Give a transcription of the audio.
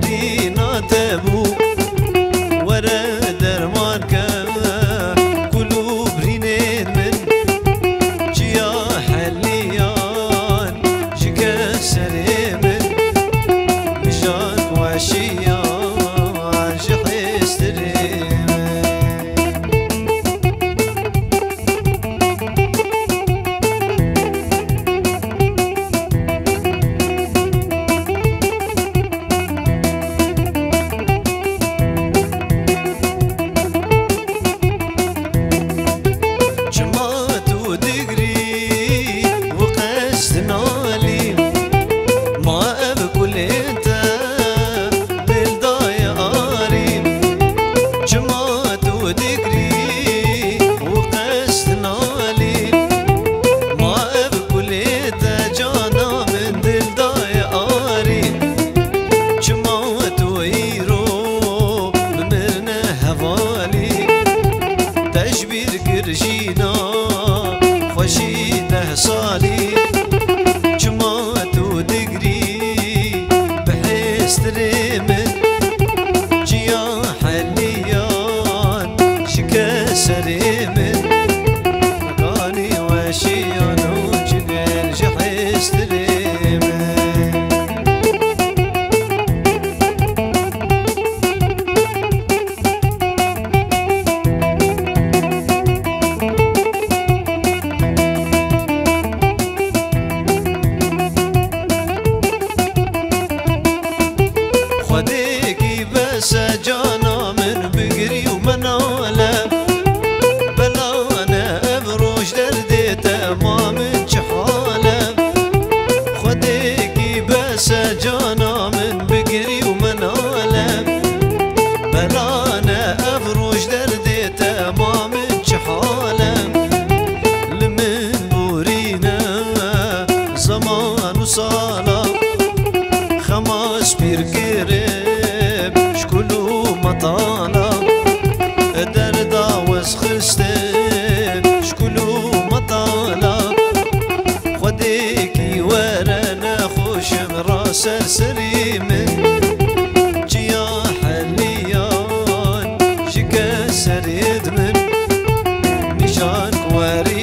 شهرينا تبو ورا درمان كما قلوب رينين من جيا حليان جكسري من بجان وعشيان جحيستري جينا خوشي ده صالي جماعت و دقري بحيث ترمت جيا حليان شكس رمت مقاني وشيان وجنال جحيث ترمت خديكي بس جانا من بقري ومناله بلا انا ابروش دردي تمام جحاله خديكي بس جانا من بقري ومناله بلا انا ابروش دردي تمام جحاله لمن بورينا زمان وصاله خماس بيركري مطانا دردا وسخستي شكلو مطانا خديكي ورانا خوش براس سرسري من جيا حليان جكسر يدمن نشان كواري